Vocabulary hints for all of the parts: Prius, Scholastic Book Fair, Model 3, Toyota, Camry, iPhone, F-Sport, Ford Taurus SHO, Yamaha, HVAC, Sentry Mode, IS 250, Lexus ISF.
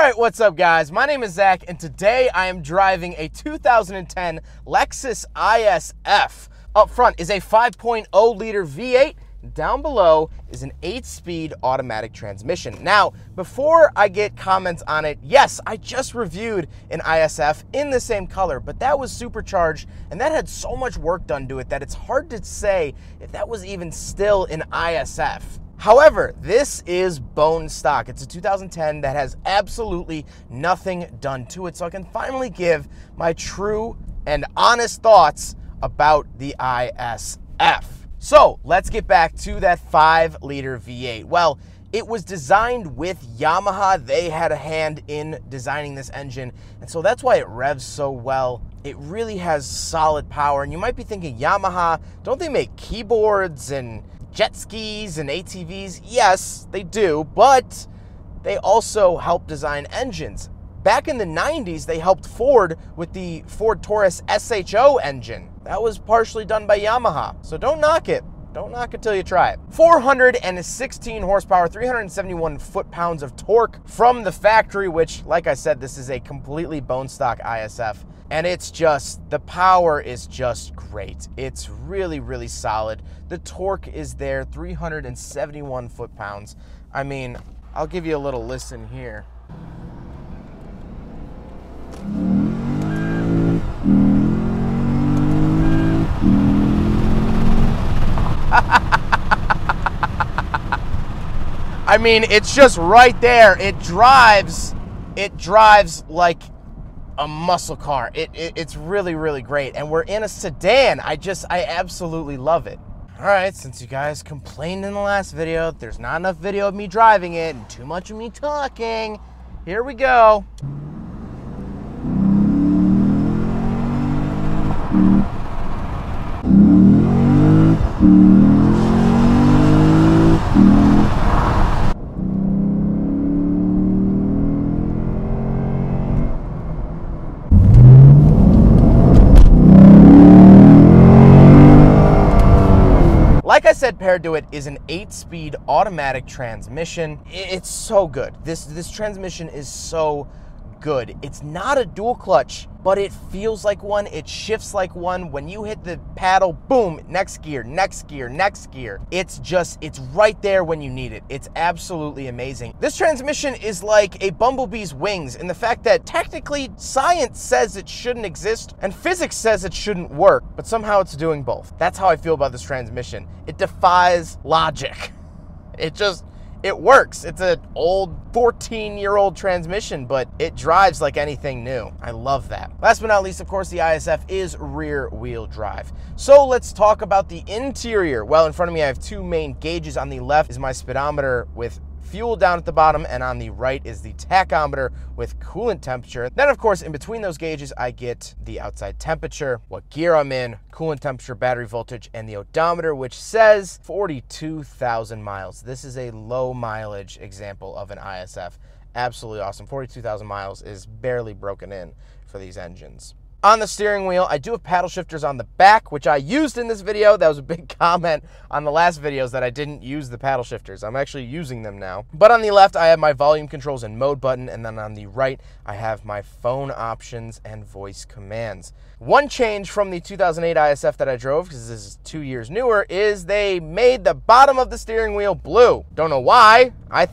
Alright, what's up guys? My name is Zach and today I am driving a 2010 Lexus ISF. Up front is a 5.0 liter V8. Down below is an 8-speed automatic transmission. Now, before I get comments on it, yes, I just reviewed an ISF in the same color, but that was supercharged and that had so much work done to it that it's hard to say if that was even still an ISF. However, this is bone stock. It's a 2010 that has absolutely nothing done to it, so I can finally give my true and honest thoughts about the ISF. So let's get back to that 5-liter V8. Well, it was designed with Yamaha. They had a hand in designing this engine, and so that's why it revs so well. It really has solid power, and you might be thinking, Yamaha, don't they make keyboards and jet skis and ATVs? Yes, they do, but they also help design engines. Back in the 90s, they helped Ford with the Ford Taurus SHO engine. That was partially done by Yamaha, so don't knock it. Don't knock it till you try it. 416 horsepower, 371 foot-pounds of torque from the factory, which, like I said, this is a completely bone stock ISF. And it's just, the power is just great. It's really, really solid. The torque is there, 371 foot-pounds. I mean, I'll give you a little listen here. I mean, it's just right there. It drives like a muscle car. It's really, really great. And we're in a sedan. I absolutely love it. All right, since you guys complained in the last video that there's not enough video of me driving it and too much of me talking, here we go. Like I said, paired to it is an 8-speed automatic transmission. It's so good. This transmission is so good. It's not a dual clutch, but it feels like one. It shifts like one. When you hit the paddle, boom, next gear, next gear, next gear. It's right there when you need it. It's absolutely amazing. This transmission is like a bumblebee's wings in the fact that technically science says it shouldn't exist and physics says it shouldn't work, but somehow it's doing both. That's how I feel about this transmission. It defies logic. It works. It's an old 14-year-old transmission, but it drives like anything new. I love that. Last but not least, of course, the ISF is rear-wheel drive. So let's talk about the interior. Well, in front of me, I have two main gauges. On the left is my speedometer with fuel down at the bottom, and on the right is the tachometer with coolant temperature. Then, of course, in between those gauges, I get the outside temperature, what gear I'm in, coolant temperature, battery voltage, and the odometer, which says 42,000 miles. This is a low mileage example of an ISF. Absolutely awesome. 42,000 miles is barely broken in for these engines. On the steering wheel, I do have paddle shifters on the back, which I used in this video. That was a big comment on the last videos that I didn't use the paddle shifters. I'm actually using them now. But on the left, I have my volume controls and mode button, and then on the right, I have my phone options and voice commands. One change from the 2008 ISF that I drove, because this is 2 years newer, is they made the bottom of the steering wheel blue. Don't know why. I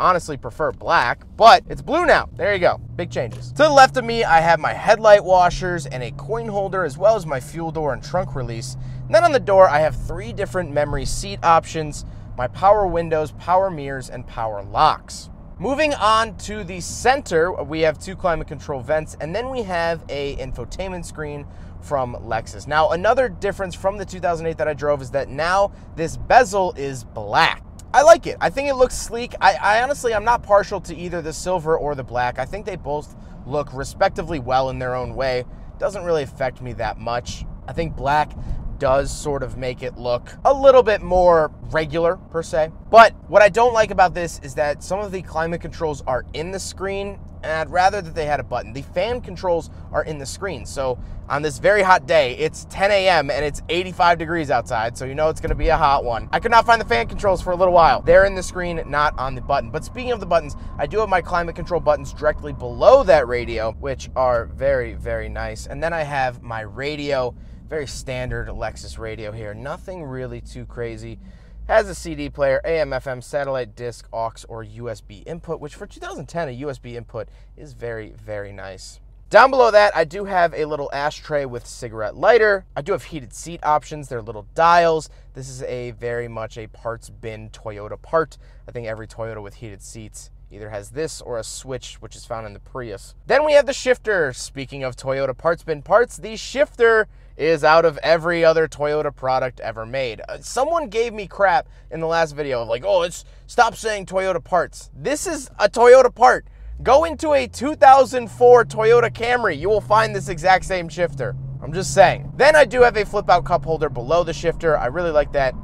honestly prefer black, but it's blue now. There you go. Big changes. To the left of me, I have my headlight washers and a coin holder, as well as my fuel door and trunk release. And then on the door, I have three different memory seat options, my power windows, power mirrors, and power locks. Moving on to the center, we have two climate control vents, and then we have an infotainment screen from Lexus. Now, another difference from the 2008 that I drove is that now this bezel is black. I like it. I think it looks sleek. I honestly, I'm not partial to either the silver or the black. I think they both look respectively well in their own way. Doesn't really affect me that much. I think black does sort of make it look a little bit more regular per se. But what I don't like about this is that some of the climate controls are in the screen, and I'd rather that they had a button. The fan controls are in the screen. So on this very hot day, it's 10 a.m. and it's 85 degrees outside, so you know it's gonna be a hot one. I could not find the fan controls for a little while. They're in the screen, not on the button. But speaking of the buttons, I do have my climate control buttons directly below that radio, which are very, very nice. And then I have my radio, very standard Lexus radio here. Nothing really too crazy. Has a CD player, AM, FM, satellite, disc, aux, or USB input, which for 2010, a USB input is very, very nice. Down below that, I do have a little ashtray with cigarette lighter. I do have heated seat options. They're little dials. This is a very much a parts bin Toyota part. I think every Toyota with heated seats either has this or a switch, which is found in the Prius. Then we have the shifter. Speaking of Toyota parts bin parts, the shifter is out of every other Toyota product ever made. Someone gave me crap in the last video of like, oh, it's stop saying Toyota parts. This is a Toyota part. Go into a 2004 Toyota Camry. You will find this exact same shifter. I'm just saying. Then I do have a flip out cup holder below the shifter. I really like that.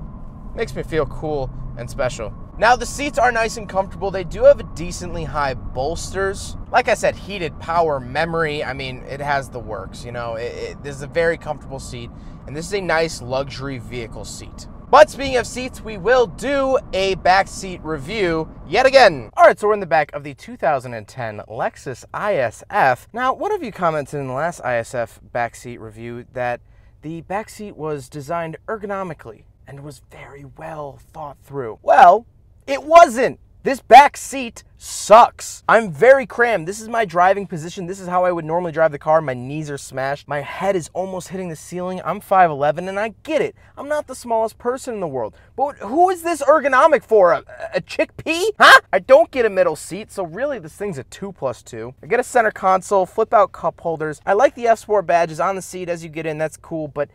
Makes me feel cool and special. Now the seats are nice and comfortable. They do have a decently high bolsters. Like I said, heated, power, memory. I mean, it has the works, you know. This is a very comfortable seat, and this is a nice luxury vehicle seat. But speaking of seats, we will do a back seat review yet again. All right, so we're in the back of the 2010 Lexus ISF. Now, one of you commented in the last ISF back seat review that the back seat was designed ergonomically and was very well thought through. Well, it wasn't. This back seat sucks. I'm very crammed. This is my driving position. This is how I would normally drive the car. My knees are smashed. My head is almost hitting the ceiling. I'm 5'11", and I get it. I'm not the smallest person in the world. But who is this ergonomic for? A chickpea? Huh? I don't get a middle seat, so really this thing's a 2+2. I get a center console, flip out cup holders. I like the F-Sport badges on the seat as you get in. That's cool, but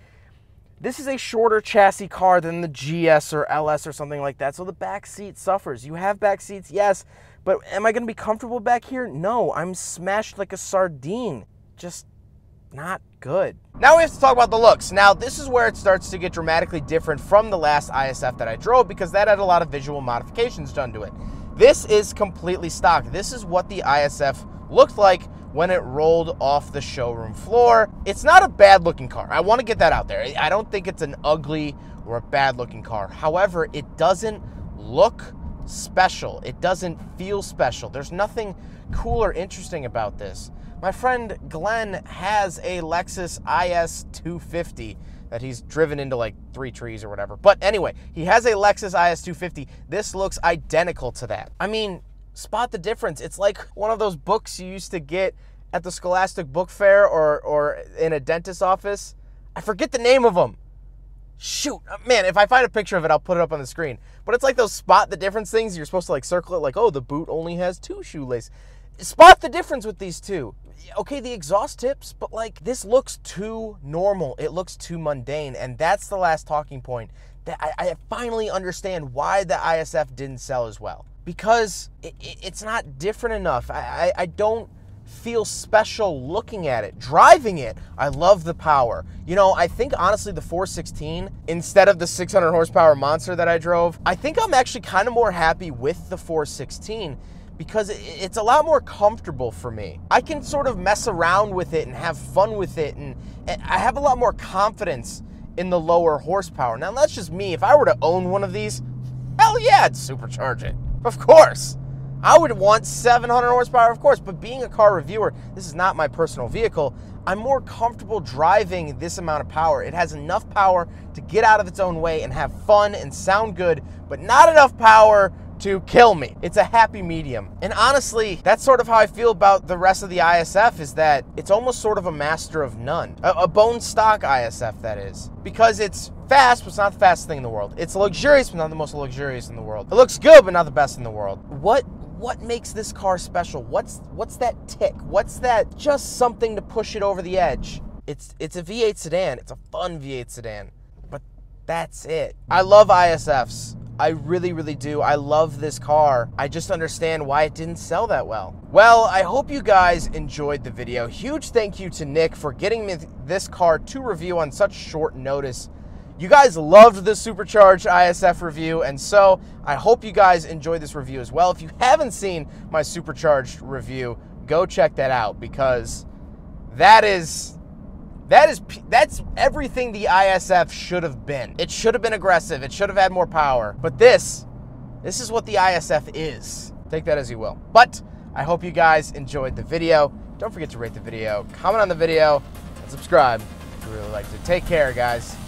this is a shorter chassis car than the GS or LS or something like that, so the back seat suffers. You have back seats, yes, but am I going to be comfortable back here? No, I'm smashed like a sardine. Just not good. Now we have to talk about the looks. Now this is where it starts to get dramatically different from the last ISF that I drove, because that had a lot of visual modifications done to it. This is completely stock. This is what the ISF looked like when it rolled off the showroom floor. It's not a bad looking car. I want to get that out there. I don't think it's an ugly or a bad looking car. However, it doesn't look special. It doesn't feel special. There's nothing cool or interesting about this. My friend Glenn has a Lexus IS 250 that he's driven into like 3 trees or whatever. But anyway, he has a Lexus IS 250. This looks identical to that. I mean, spot the difference. It's like one of those books you used to get at the Scholastic Book Fair or in a dentist's office. I forget the name of them. Shoot, man, if I find a picture of it, I'll put it up on the screen. But it's like those spot the difference things. You're supposed to like circle it like, oh, the boot only has 2 shoelaces. Spot the difference with these two. Okay, the exhaust tips, but like this looks too normal. It looks too mundane. And that's the last talking point that I finally understand why the ISF didn't sell as well. Because it's not different enough. I don't feel special looking at it. Driving it, I love the power. You know, I think honestly the 416, instead of the 600 horsepower monster that I drove, I think I'm actually kind of more happy with the 416 because it's a lot more comfortable for me. I can sort of mess around with it and have fun with it, and I have a lot more confidence in the lower horsepower. Now that's just me. If I were to own one of these, hell yeah, I'd supercharge it. Of course, I would want 700 horsepower, of course, but being a car reviewer, this is not my personal vehicle. I'm more comfortable driving this amount of power. It has enough power to get out of its own way and have fun and sound good, but not enough power to kill me. It's a happy medium. And honestly, that's sort of how I feel about the rest of the ISF, is that it's almost sort of a master of none. A bone stock ISF, that is. Because it's fast, but it's not the fastest thing in the world. It's luxurious, but not the most luxurious in the world. It looks good, but not the best in the world. What makes this car special? What's that tick? What's that just something to push it over the edge? It's a V8 sedan. It's a fun V8 sedan, but that's it. I love ISFs. I really, really do. I love this car. I just understand why it didn't sell that well. Well, I hope you guys enjoyed the video. Huge thank you to Nick for getting me this car to review on such short notice. You guys loved this supercharged ISF review, and so I hope you guys enjoyed this review as well. If you haven't seen my supercharged review, go check that out, because that's everything the ISF should have been. It should have been aggressive. It should have had more power. But this is what the ISF is. Take that as you will. But I hope you guys enjoyed the video. Don't forget to rate the video, comment on the video, and subscribe if you really liked it. Take care, guys.